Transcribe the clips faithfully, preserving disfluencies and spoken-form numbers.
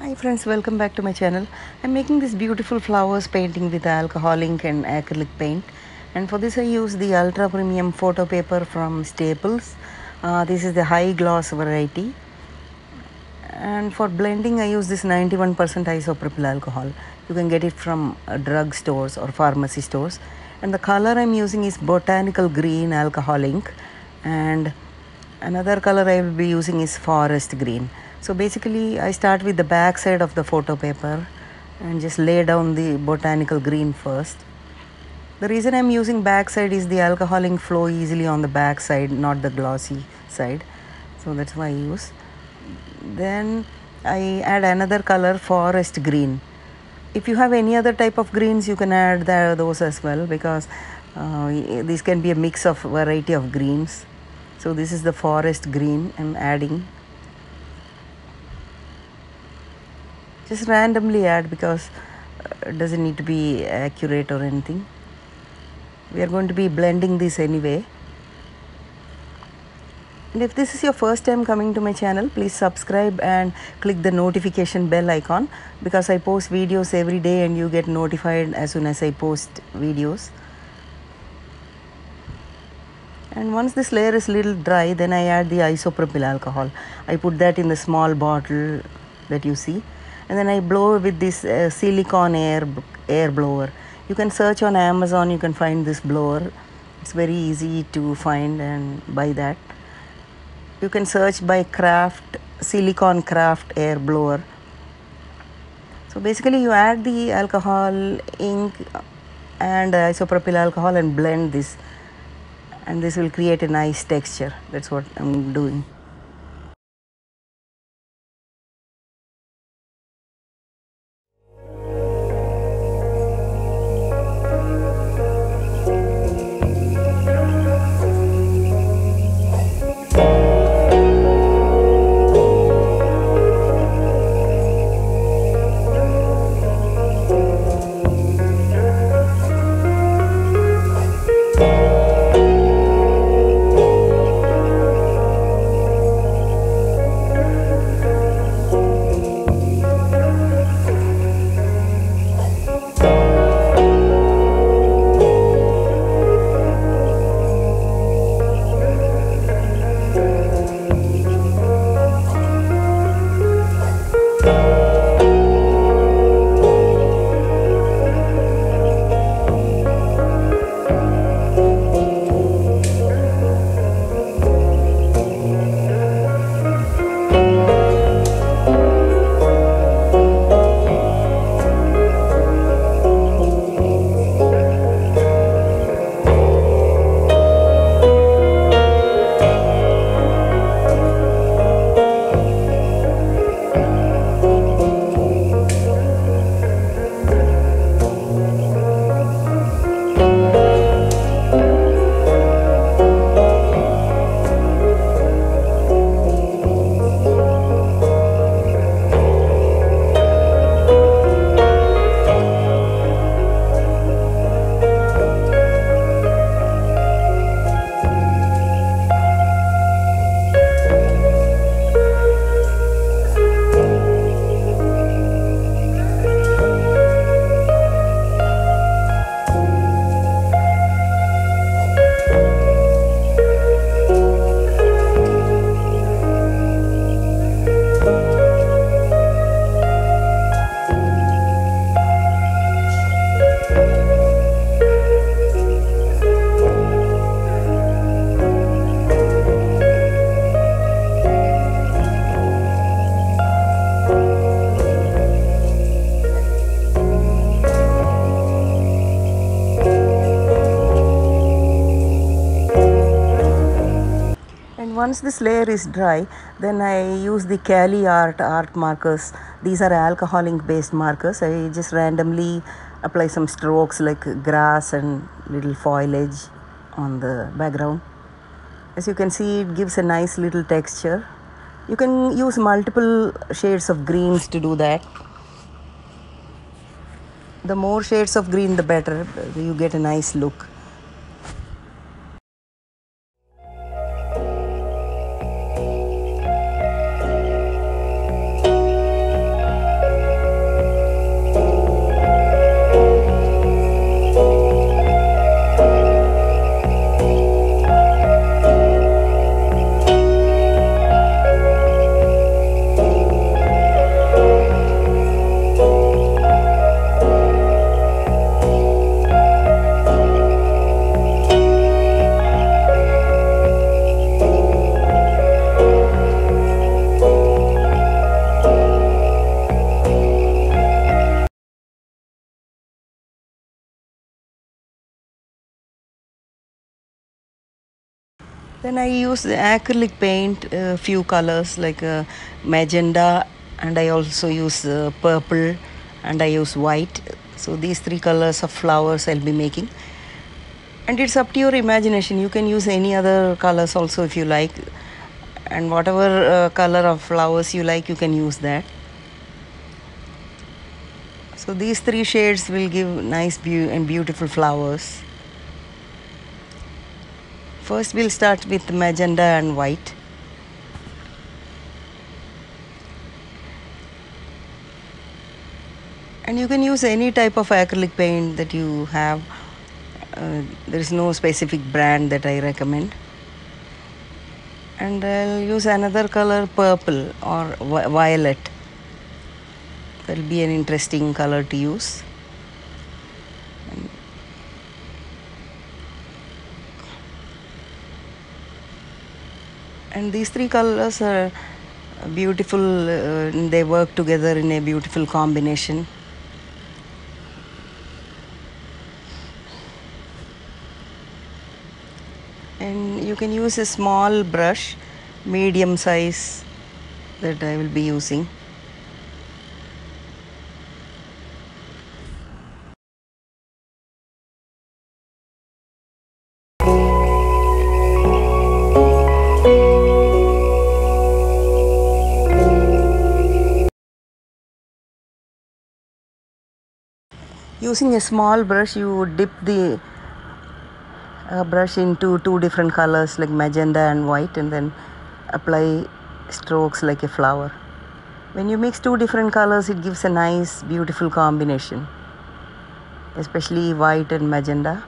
Hi friends, welcome back to my channel. I'm making this beautiful flowers painting with alcohol ink and acrylic paint, and for this I use the ultra premium photo paper from Staples. Uh, this is the high gloss variety, and for blending I use this ninety-one percent isopropyl alcohol. You can get it from uh, drug stores or pharmacy stores, and the color I'm using is botanical green alcohol ink, and another color I will be using is forest green. So basically I start with the back side of the photo paper and just lay down the botanical green first. The reason I'm using back side is the alcohol ink flow easily on the back side, not the glossy side. So that's why I use. Then I add another color, forest green. If you have any other type of greens, you can add the, those as well, because uh, these can be a mix of variety of greens. So this is the forest green I'm adding. Just randomly add, because it doesn't need to be accurate or anything. We are going to be blending this anyway. And if this is your first time coming to my channel, please subscribe and click the notification bell icon, because I post videos every day and you get notified as soon as I post videos. And once this layer is a little dry, then I add the isopropyl alcohol. I put that in the small bottle that you see. And then I blow with this uh, silicone air, air blower. You can search on Amazon, you can find this blower. It's very easy to find and buy that. You can search by craft, silicone craft air blower. So basically you add the alcohol, ink and uh, isopropyl alcohol and blend this. And this will create a nice texture. That's what I'm doing. Once this layer is dry, then I use the Kali Art art markers. These are alcohol ink based markers. I just randomly apply some strokes like grass and little foliage on the background. As you can see, it gives a nice little texture. You can use multiple shades of greens to do that. The more shades of green, the better. You get a nice look. Then I use the acrylic paint, uh, few colors like uh, magenta, and I also use uh, purple, and I use white. So these three colors of flowers I'll be making. And it's up to your imagination. You can use any other colors also if you like. And whatever uh, color of flowers you like, you can use that. So these three shades will give nice be- and beautiful flowers. First we'll start with magenta and white. And you can use any type of acrylic paint that you have. Uh, there is no specific brand that I recommend. And I'll use another color, purple or violet. That'll be an interesting color to use. And these three colors are beautiful, uh, they work together in a beautiful combination. And you can use a small brush, medium size, that I will be using. Using a small brush, you dip the uh, brush into two different colors like magenta and white, and then apply strokes like a flower. When you mix two different colors, it gives a nice, beautiful combination, especially white and magenta.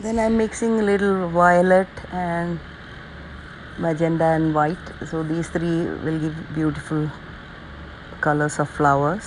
Then I'm mixing a little violet and magenta and white. So these three will give beautiful colors of flowers.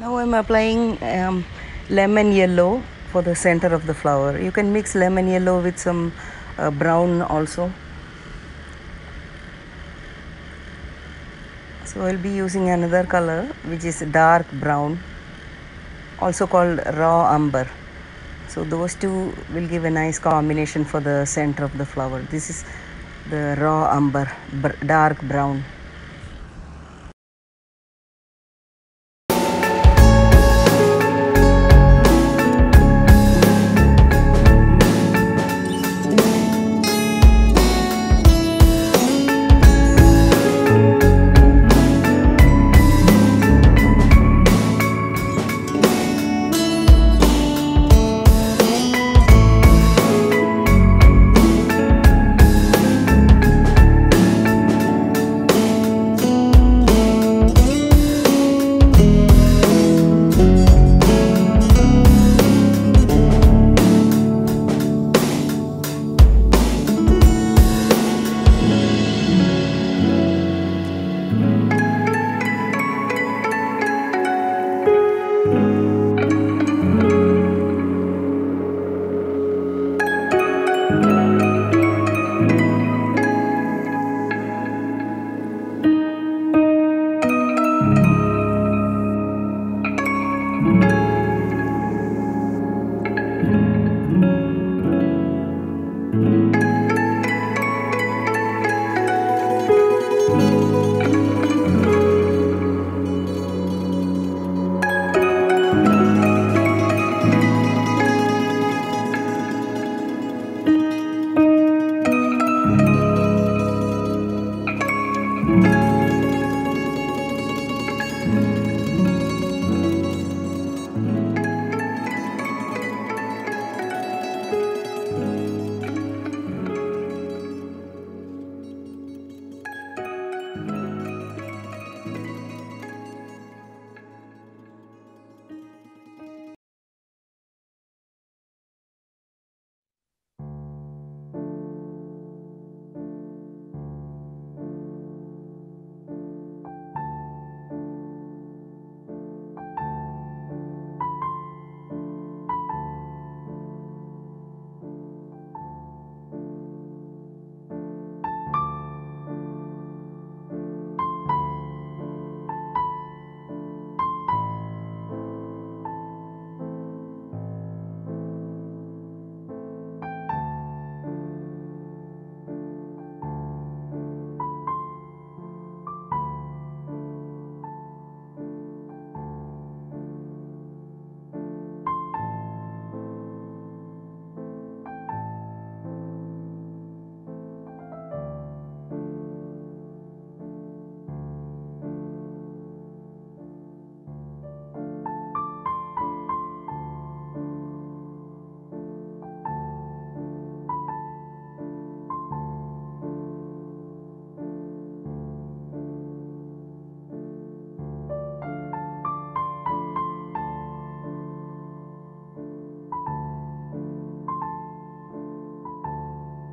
Now I'm applying um, lemon yellow for the center of the flower. You can mix lemon yellow with some uh, brown also. So I'll be using another color which is dark brown, also called raw umber. So those two will give a nice combination for the center of the flower. This is the raw umber, dark brown.